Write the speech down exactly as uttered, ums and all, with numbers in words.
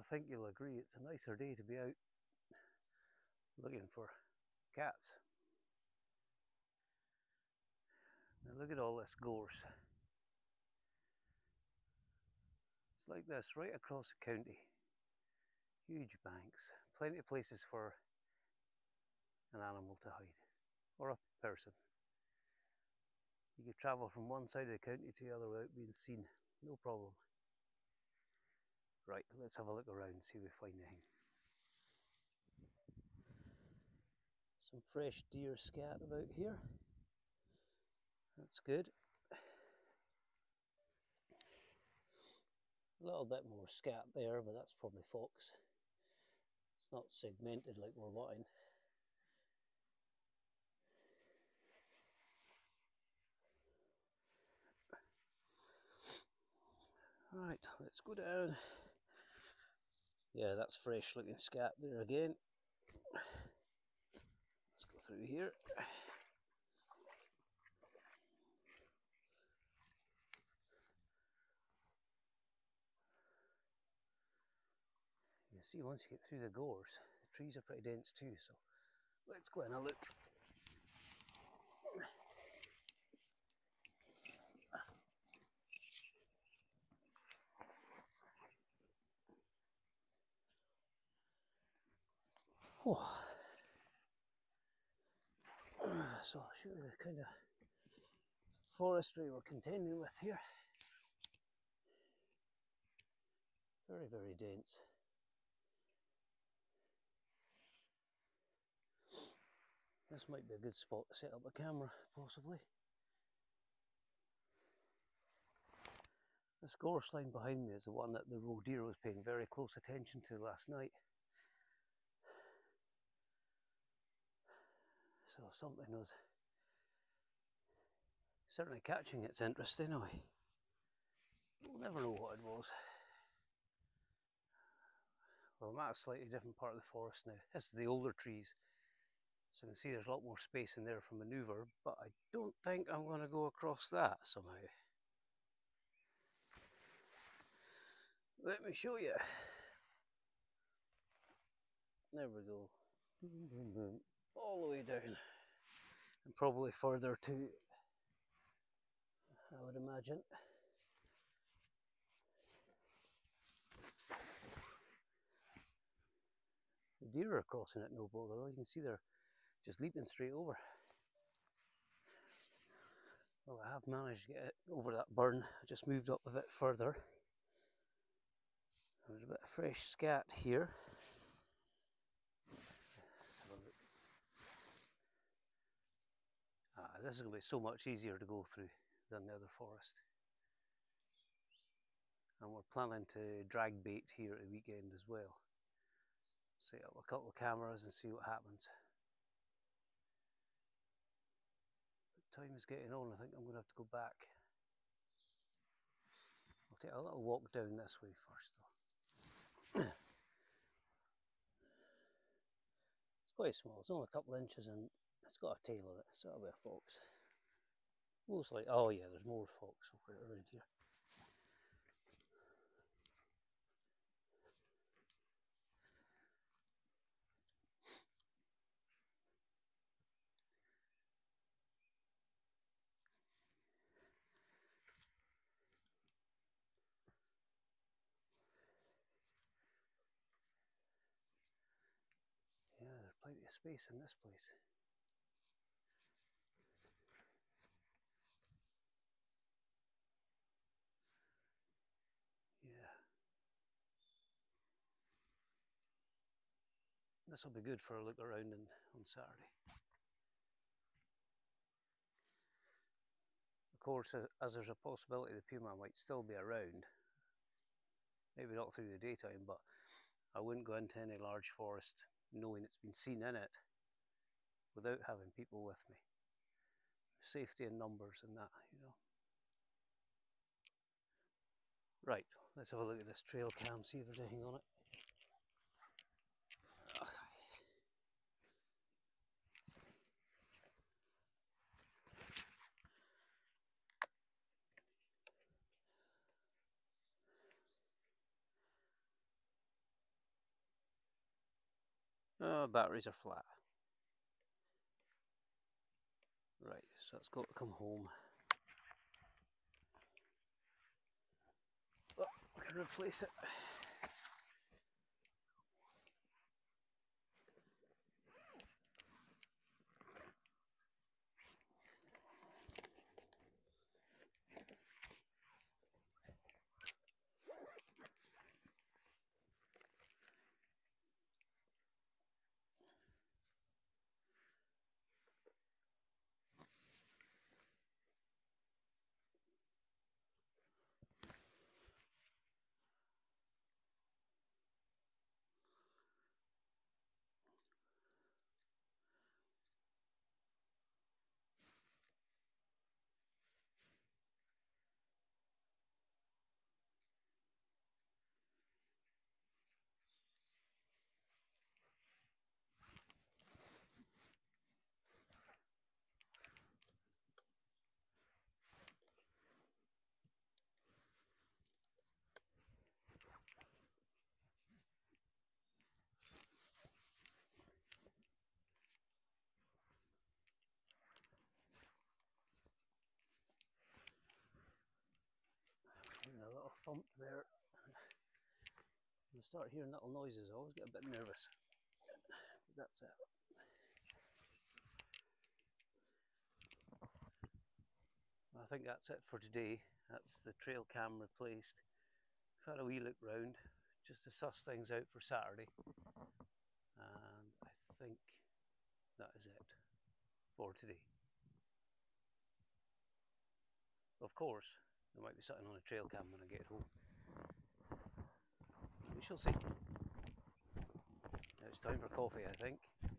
I think you'll agree it's a nicer day to be out looking for cats. Now look at all this gorse. It's like this right across the county. Huge banks, plenty of places for an animal to hide, or a person. You could travel from one side of the county to the other without being seen, no problem. Right, let's have a look around and see if we find anything. Some fresh deer scat about here. That's good. A little bit more scat there, but that's probably fox. It's not segmented like we're wanting. Right, let's go down. Yeah, that's fresh looking scat there again. Let's go through here. You see, once you get through the gorse, the trees are pretty dense too, so let's go and have a look. Oh. So I'll show you the kind of forestry we're contending with here. Very, very dense. This might be a good spot to set up a camera, possibly. This gorse line behind me is the one that the roe deer was paying very close attention to last night. So something was certainly catching its interest anyway. We'll never know what it was. Well, I'm at a slightly different part of the forest now. This is the older trees. So you can see there's a lot more space in there for manoeuvre, but I don't think I'm going to go across that somehow. Let me show you. There we go. All the way down, and probably further too, I would imagine. The deer are crossing it no bother, you can see they're just leaping straight over. Well, I have managed to get over that burn, I just moved up a bit further. There's a bit of fresh scat here. Ah, this is going to be so much easier to go through than the other forest. And we're planning to drag bait here at the weekend as well. Set up a couple of cameras and see what happens. But time is getting on, I think I'm going to have to go back. I'll take a little walk down this way first though. It's quite small, it's only a couple of inches and it's got a tail on it, so that'll be a fox. Most likely, oh yeah, there's more fox over around here. Yeah, there's plenty of space in this place. This will be good for a look around in, on Saturday. Of course, as there's a possibility the puma might still be around, maybe not through the daytime, but I wouldn't go into any large forest knowing it's been seen in it without having people with me. Safety in numbers and that, you know. Right, let's have a look at this trail cam, see if there's anything on it. Oh, batteries are flat. Right, so it's got to come home. Oh, I can replace it. A little thump there. When I start hearing little noises, I always get a bit nervous. But that's it. I think that's it for today. That's the trail cam replaced. I've had a wee look round just to suss things out for Saturday. And I think that is it for today. Of course, I might be sitting on a trail cam when I get home. We shall see. Now it's time for coffee, I think.